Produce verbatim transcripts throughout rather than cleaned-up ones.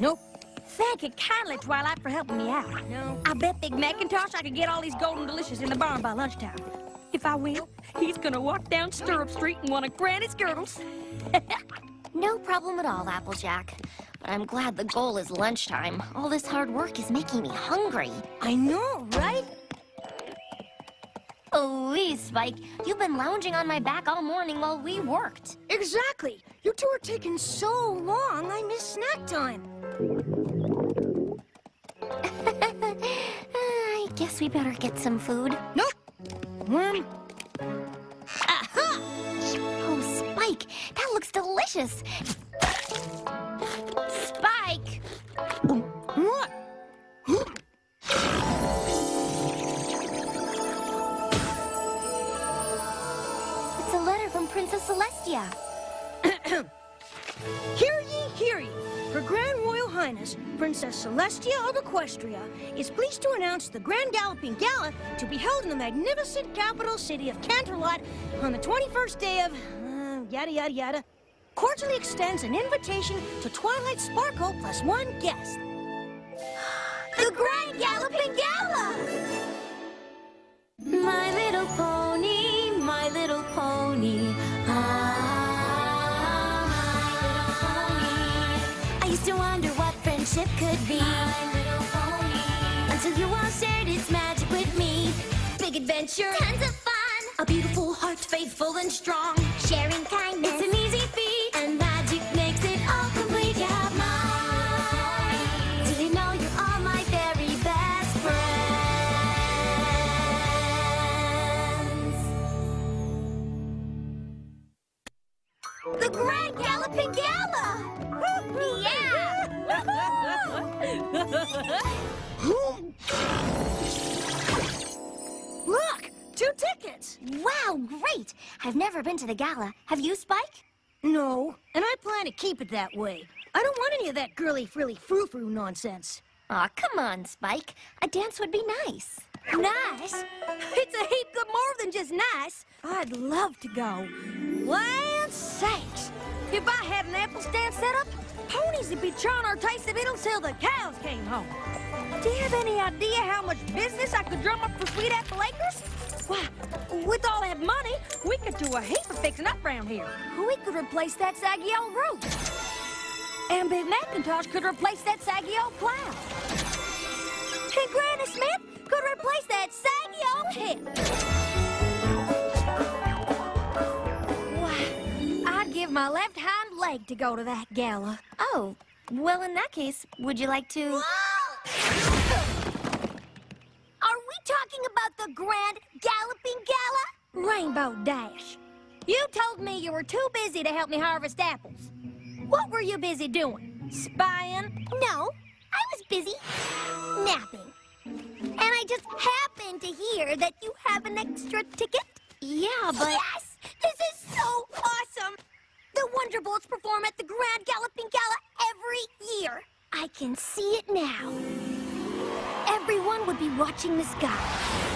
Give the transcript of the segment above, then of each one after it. Nope. Thank you kindly, Twilight, for helping me out. No. I bet Big McIntosh I could get all these golden delicious in the barn by lunchtime. If I will, he's gonna walk down Stirrup Street in one of Granny's girdles. No problem at all, Applejack. But I'm glad the goal is lunchtime. All this hard work is making me hungry. I know, right? Oh, please, Spike. You've been lounging on my back all morning while we worked. Exactly. You two are taking so long, I miss snack time. I guess we better get some food. Nope. Worm. Aha! Oh, Spike, that looks delicious. Spike! What? It's a letter from Princess Celestia. Hear ye, hear ye. Her Grand Royal Highness, Princess Celestia of Equestria, is pleased to announce the Grand Galloping Gala to be held in the magnificent capital city of Canterlot on the twenty-first day of... Uh, yada, yada, yada. Cordially extends an invitation to Twilight Sparkle plus one guest. The Grand Galloping Gala! My little pony, my little pony. Ah, my little pony. I used to wonder what friendship could be. My little pony. Until you all shared its magic with me. Big adventure. Tons of fun. A beautiful heart, faithful and strong. Sharing kindness. It's an easy feat. The Grand Galloping Gala! Yeah! Look! Two tickets! Wow, great! I've never been to the gala. Have you, Spike? No, and I plan to keep it that way. I don't want any of that girly-frilly frou-frou nonsense. Aw, oh, come on, Spike. A dance would be nice. Nice? It's a heap good more than just nice. I'd love to go. Land sakes! If I had an apple stand set up, ponies would be chawing our taste of it until the cows came home. Do you have any idea how much business I could drum up for Sweet Apple Acres? Why, with all that money, we could do a heap of fixing up round here. We could replace that saggy old roof. And Big McIntosh could replace that saggy old cloud. And Granny Smith could replace that saggy old hip. Why, I'd give my left hind leg to go to that gala. Oh, well, in that case, would you like to... Whoa! Are we talking about the Grand Galloping Gala? Rainbow Dash, you told me you were too busy to help me harvest apples. What were you busy doing? Spying? No, I was busy napping. And I just happened to hear that you have an extra ticket. Yeah, but... Yes! This is so awesome! The Wonderbolts perform at the Grand Galloping Gala every year. I can see it now. Everyone would be watching the sky.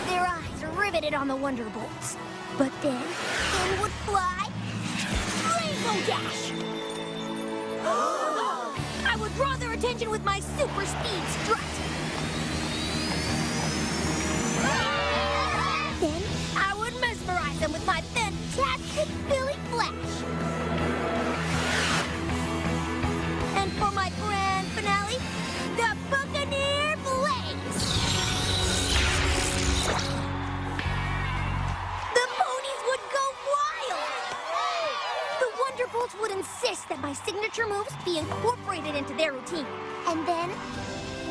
Their eyes are riveted on the Wonderbolts. But then, in would fly... Rainbow Dash! I would draw their attention with my super speed strut. Then, I would mesmerize them with my fantastic Billy Flash. And for my grand finale, the Buccaneer Blaze. The ponies would go wild. The Wonderbolts would insist that my signature moves be incorporated into their routine. And then,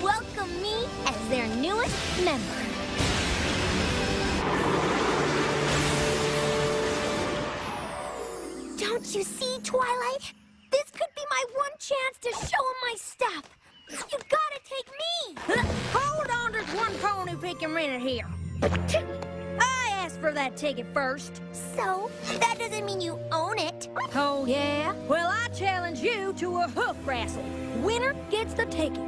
welcome me as their newest member. Don't you see, Twilight? This could be my one chance to show him my stuff. You gotta take me! Hold on, there's one pony picking right here. I asked for that ticket first. So, that doesn't mean you own it. Oh, yeah? Well, I challenge you to a hoof wrestle. Winner gets the ticket.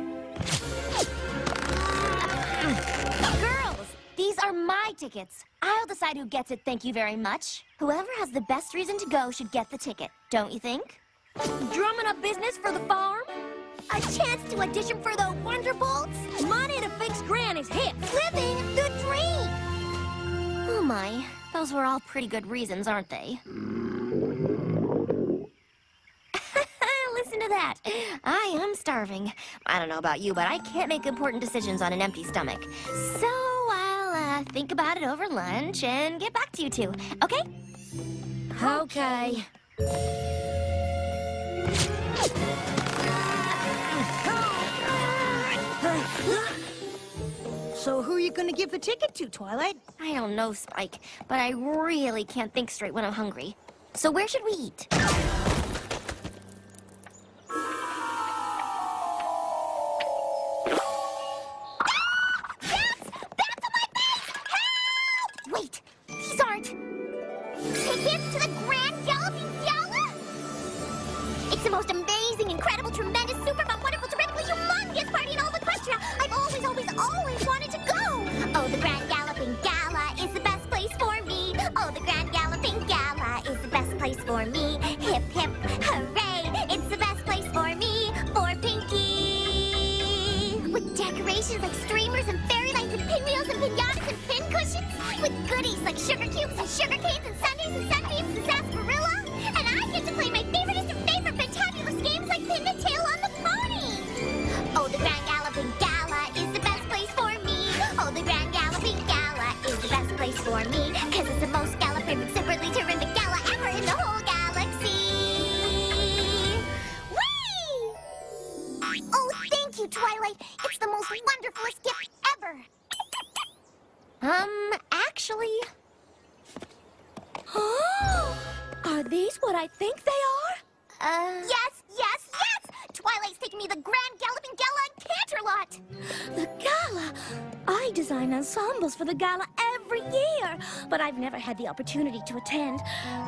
Girls, these are my tickets. I'll decide who gets it, thank you very much. Whoever has the best reason to go should get the ticket, don't you think? Drumming up business for the farm? A chance to audition for the Wonderbolts? Money to fix Granny's hip. Living the dream! Oh my, those were all pretty good reasons, aren't they? Listen to that. I am starving. I don't know about you, but I can't make important decisions on an empty stomach. So I'll uh, think about it over lunch and get back to you two, okay? Okay. So who are you going to give the ticket to, Twilight? I don't know, Spike, but I really can't think straight when I'm hungry. So where should we eat? For the gala every year, but I've never had the opportunity to attend.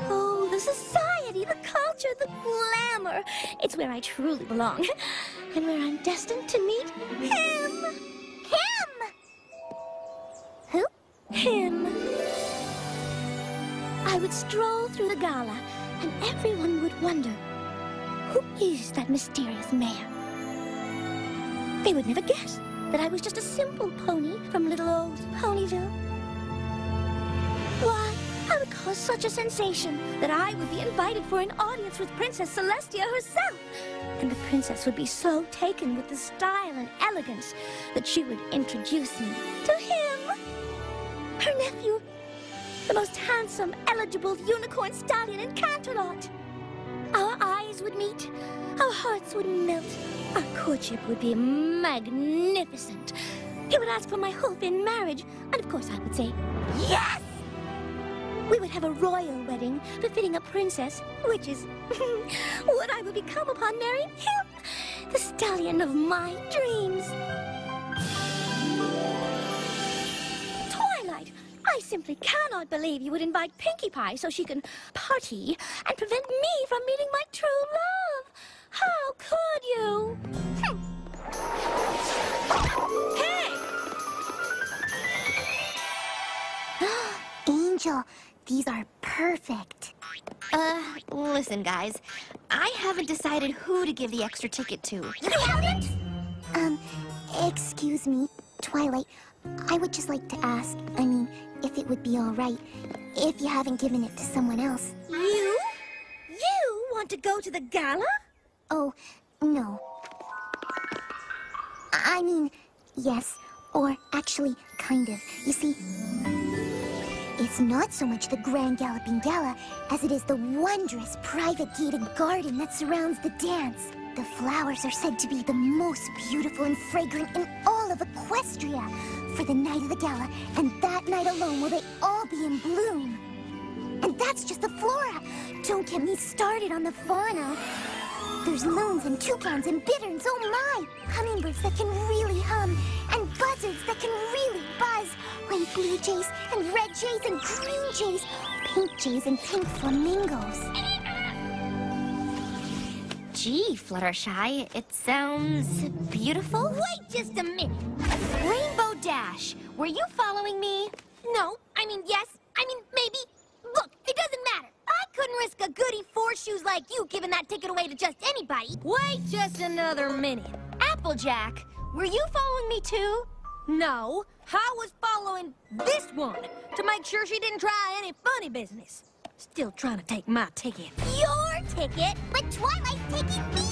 Oh, the society, the culture, the glamour. It's where I truly belong, and where I'm destined to meet him. Him! Who? Him. I would stroll through the gala, and everyone would wonder, who is that mysterious man? They would never guess that I was just a simple pony from little old Ponyville. Why, I would cause such a sensation that I would be invited for an audience with Princess Celestia herself. And the princess would be so taken with the style and elegance that she would introduce me to him, her nephew, the most handsome, eligible unicorn stallion in Canterlot. Our eyes would meet, our hearts would melt, our courtship would be magnificent. He would ask for my hope in marriage, and of course I would say, yes! We would have a royal wedding befitting a princess, which is what I would become upon marrying him, the stallion of my dreams. Twilight, I simply cannot believe you would invite Pinkie Pie so she can party and prevent me from meeting my true love. How could you? Hm. Hey! Angel, these are perfect. Uh, listen, guys. I haven't decided who to give the extra ticket to. You haven't? Um, excuse me, Twilight. I would just like to ask, I mean, if it would be all right, if you haven't given it to someone else. You? You want to go to the gala? Oh, no. I mean, yes, or actually, kind of. You see, it's not so much the Grand Galloping Gala as it is the wondrous private gated garden that surrounds the dance. The flowers are said to be the most beautiful and fragrant in all of Equestria for the night of the gala, and that night alone will they all be in bloom. And that's just the flora. Don't get me started on the fauna. There's loons and toucans and bitterns, oh my! Hummingbirds that can really hum, and buzzards that can really buzz, and blue jays and red jays and green jays, pink jays and pink flamingos. Gee, Fluttershy, it sounds beautiful. Wait just a minute! Rainbow Dash, were you following me? No, I mean yes, I mean maybe. Look, it doesn't matter. I couldn't risk a goody four-shoes like you giving that ticket away to just anybody. Wait just another minute. Applejack, were you following me too? No, I was following this one to make sure she didn't try any funny business. Still trying to take my ticket. Your ticket? But Twilight's taking me!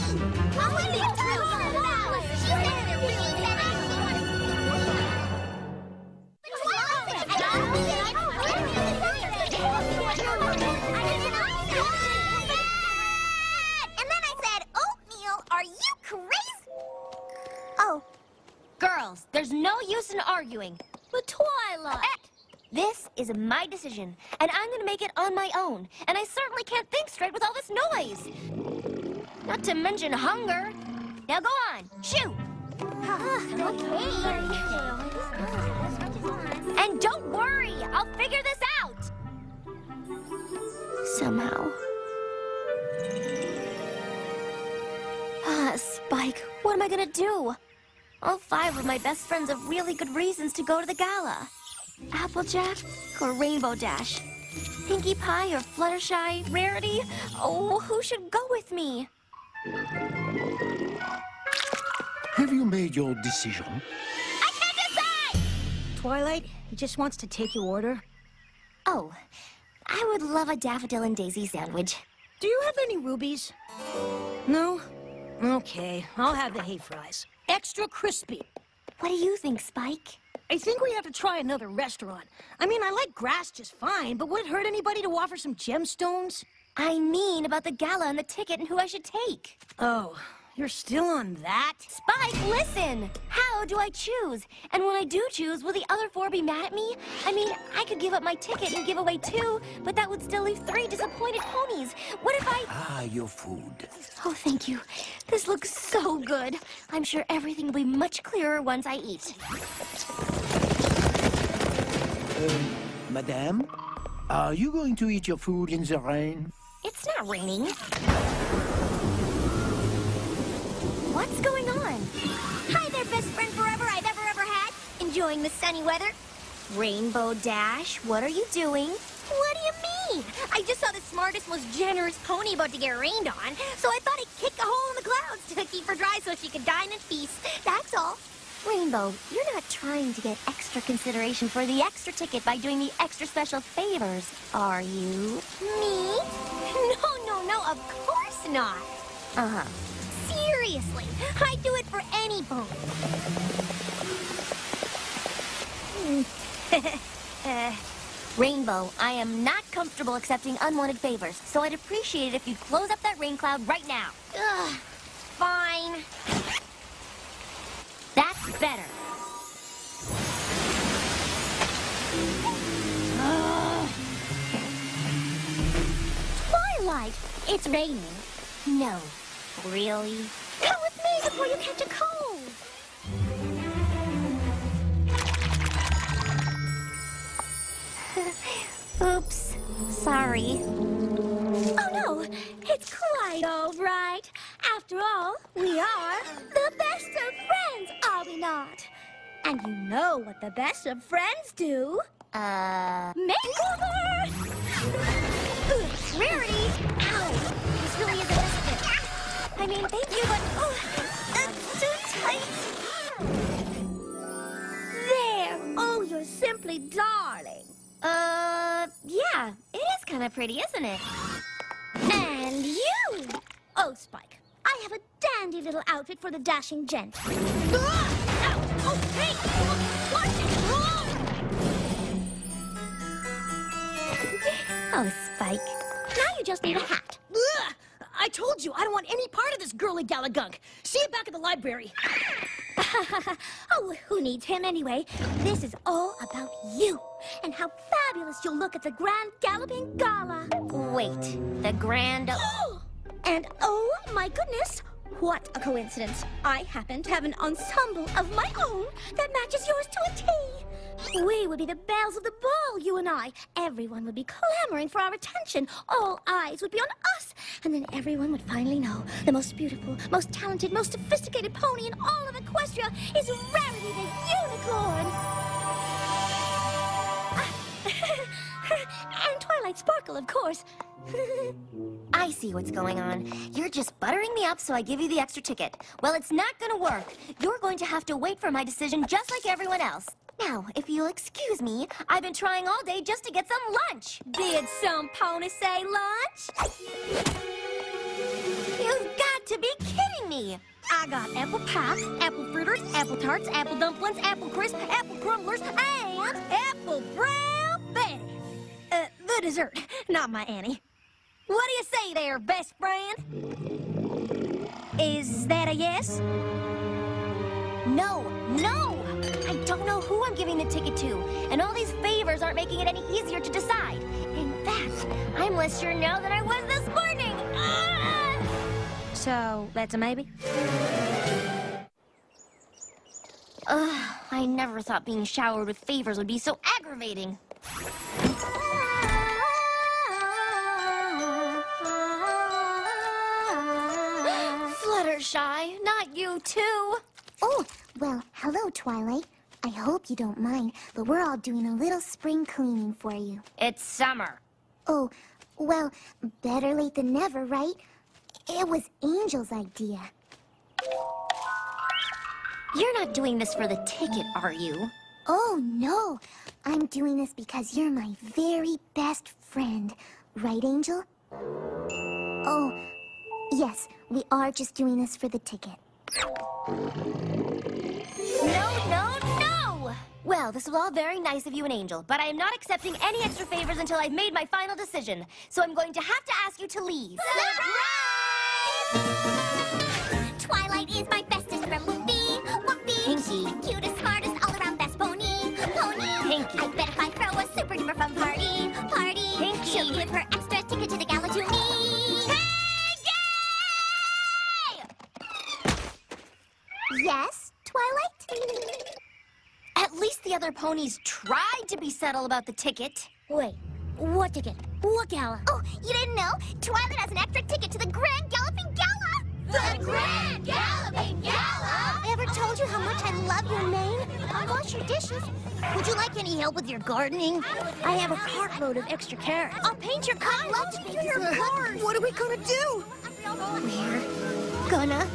Oh, what are you talking about? She said it was me that actually wanted to be me. But Twilight's taking me! I don't know! I don't know! I don't know! I didn't know! And then I said, Oatmeal, are you crazy? Oh. Girls, there's no use in arguing. But Twilight... Eh. This is my decision, and I'm gonna make it on my own. And I certainly can't think straight with all this noise. Not to mention hunger. Now go on, shoot! Okay. And don't worry, I'll figure this out! Somehow. Ah, Spike, what am I gonna do? All five of my best friends have really good reasons to go to the gala. Applejack or Rainbow Dash? Pinkie Pie or Fluttershy? Rarity? Oh, who should go with me? Have you made your decision? I can't decide! Twilight, he just wants to take your order. Oh, I would love a daffodil and daisy sandwich. Do you have any rubies? No? Okay, I'll have the hay fries. Extra crispy. What do you think, Spike? I think we have to try another restaurant. I mean, I like grass just fine, but would it hurt anybody to offer some gemstones? I mean about the gala and the ticket and who I should take. Oh, you're still on that? Spike, listen! How do I choose? And when I do choose, will the other four be mad at me? I mean, I could give up my ticket and give away two, but that would still leave three disappointed ponies. What if I... Ah, your food. Oh, thank you. This looks so good. I'm sure everything will be much clearer once I eat. Um, Madame, are you going to eat your food in the rain? It's not raining. What's going on? Hi there, best friend forever I've ever, ever had. Enjoying the sunny weather? Rainbow Dash, what are you doing? What do you mean? I just saw the smartest, most generous pony about to get rained on, so I thought I'd kick a hole in the clouds to keep her dry so she could dine and feast. That's all. Rainbow, you're not trying to get extra consideration for the extra ticket by doing the extra special favors, are you? Me? No, no, no, of course not. Uh-huh. Seriously, I do it for any bone. uh. Rainbow, I am not comfortable accepting unwanted favors, so I'd appreciate it if you'd close up that rain cloud right now. Ugh, fine. That's better. Uh. Twilight, it's raining. No, really? Come with me before you catch a cold. Oops, sorry. Oh no, it's quite all right. After all, we are the best of friends, are we not? And you know what the best of friends do? Uh... Makeover! Ooh, Rarity! Ow! This really is a best fit. I mean, thank you, but... Oh, it's too tight. There! Oh, you're simply darling. Uh, yeah, it is kind of pretty, isn't it? And you! Oh, Spike, I have a dandy little outfit for the dashing gent. Ah! Ow! Oh, hey! What's wrong? Oh, Spike, now you just need a hat. Ugh! I told you, I don't want any part of this girly gala gunk. See you back at the library. Oh, who needs him anyway? This is all about you and how fabulous you'll look at the Grand Galloping Gala. Wait, the Grand... And oh my goodness, what a coincidence. I happen to have an ensemble of my own that matches yours to a T. We would be the bells of the ball, you and I. Everyone would be clamoring for our attention. All eyes would be on us. And then everyone would finally know the most beautiful, most talented, most sophisticated pony in all of Equestria is Rarity the Unicorn. And Twilight Sparkle, of course. I see what's going on. You're just buttering me up so I give you the extra ticket. Well, it's not gonna work. You're going to have to wait for my decision just like everyone else. Now, if you'll excuse me, I've been trying all day just to get some lunch. Did some pony say lunch? You've got to be kidding me. I got apple pie, apple fritters, apple tarts, apple dumplings, apple crisp, apple crumblers, and apple brown Betty. Uh, the dessert, not my Annie. What do you say there, best friend? Is that a yes? No, no! I don't know who I'm giving the ticket to, and all these favors aren't making it any easier to decide. In fact, I'm less sure now than I was this morning! Ah! So, that's a maybe? Ugh, I never thought being showered with favors would be so aggravating. Fluttershy, not you too! Oh, well, hello, Twilight. I hope you don't mind, but we're all doing a little spring cleaning for you. It's summer. Oh, well, better late than never, right? It was Angel's idea. You're not doing this for the ticket, are you? Oh, no. I'm doing this because you're my very best friend. Right, Angel? Oh, yes, we are just doing this for the ticket. No, no, no! Well, this was all very nice of you and Angel, but I am not accepting any extra favors until I've made my final decision. So I'm going to have to ask you to leave. Surprise! Twilight is my bestest friend, Woofy. Woofy, she's the cutest, smartest, all-around best pony. Pony, Pinkie. I bet if I throw a super duper fun party, party, Pinkie, she'll give her extra ticket to the gala to me. Yes, Twilight? At least the other ponies tried to be subtle about the ticket. Wait, what ticket? What gala? Oh, you didn't know? Twilight has an extra ticket to the Grand Galloping Gala! The Grand Galloping Gala! I ever told you how much I love your name? I wash your dishes. Would you like any help with your gardening? I have a cartload of extra carrots. I'll paint your car. I'll paint your cars. What are we gonna do? We're gonna...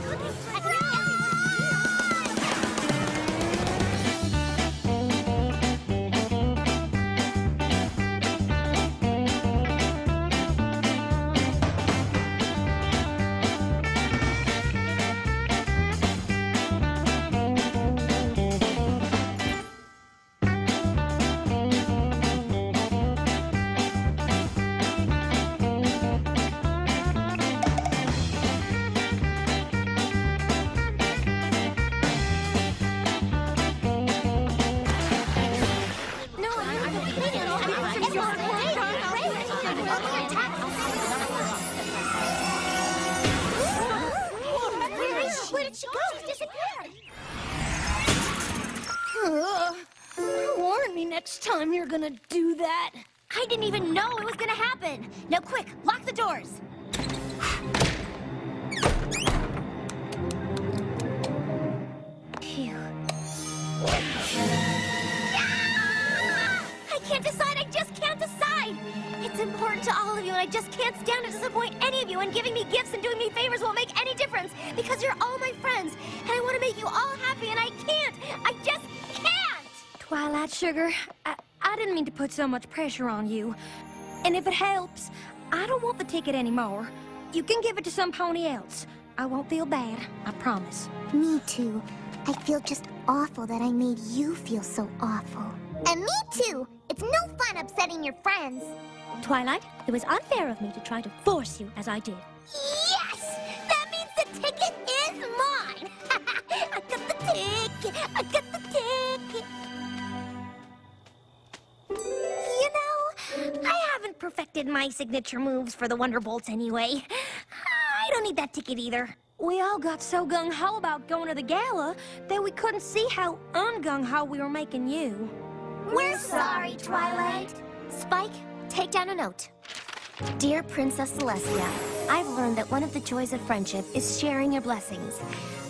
Gonna do that? I didn't even know it was gonna happen. Now quick, lock the doors. Phew. Ah! I can't decide, I just can't decide. It's important to all of you and I just can't stand to disappoint any of you, and giving me gifts and doing me favors won't make any difference because you're all my friends and I want to make you all happy and I can't, I just can't. Twilight Sugar, I I didn't mean to put so much pressure on you. And if it helps, I don't want the ticket anymore. You can give it to some pony else. I won't feel bad, I promise. Me too. I feel just awful that I made you feel so awful. And me too! It's no fun upsetting your friends. Twilight, it was unfair of me to try to force you as I did. Yes! That means the ticket is mine! I got the ticket! I got the ticket! You know, I haven't perfected my signature moves for the Wonderbolts anyway. I don't need that ticket either. We all got so gung-ho about going to the gala that we couldn't see how un-gung-ho we were making you. We're sorry, Twilight. Spike, take down a note. Dear Princess Celestia, I've learned that one of the joys of friendship is sharing your blessings.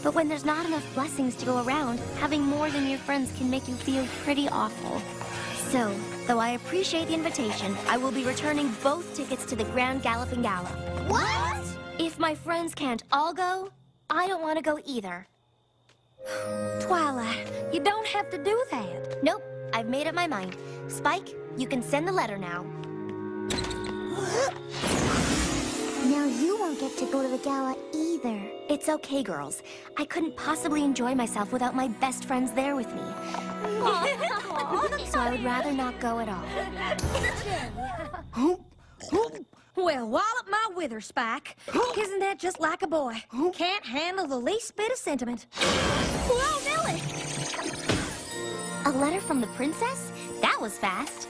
But when there's not enough blessings to go around, having more than your friends can make you feel pretty awful. So, Though I appreciate the invitation, I will be returning both tickets to the Grand Galloping Gala. What? If my friends can't all go, I don't want to go either. Twilight, you don't have to do that. Nope, I've made up my mind. Spike, you can send the letter now. Now you won't get to go to the gala either. It's okay, girls. I couldn't possibly enjoy myself without my best friends there with me. So I would rather not go at all. Well, wallop my wither, Spike. Isn't that just like a boy? Can't handle the least bit of sentiment. Whoa, Millie! A letter from the princess? That was fast.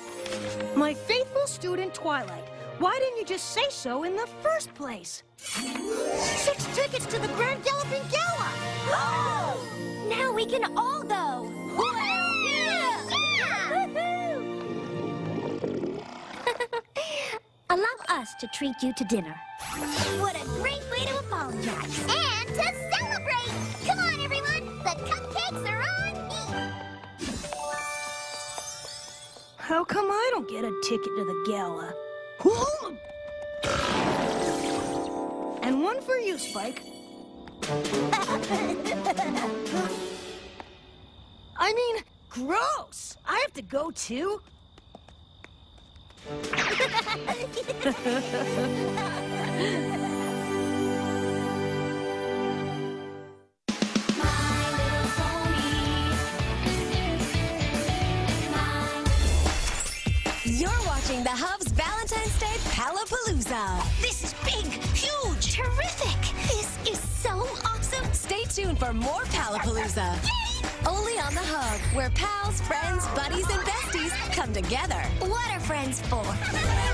My faithful student, Twilight. Why didn't you just say so in the first place? Six tickets to the Grand Galloping Gala! Oh! Now we can all go! Woohoo! Yeah! Yeah! Woohoo! Allow us to treat you to dinner. What a great way to apologize! And to celebrate! Come on, everyone! The cupcakes are on me! How come I don't get a ticket to the gala? And one for you, Spike. I mean, gross! I have to go too. You're watching The Hub's Valentine's Day Palapalooza. This is big, huge, terrific. This is so awesome. Stay tuned for more Palapalooza. Only on The Hub, where pals, friends, buddies, and besties come together. What are friends for?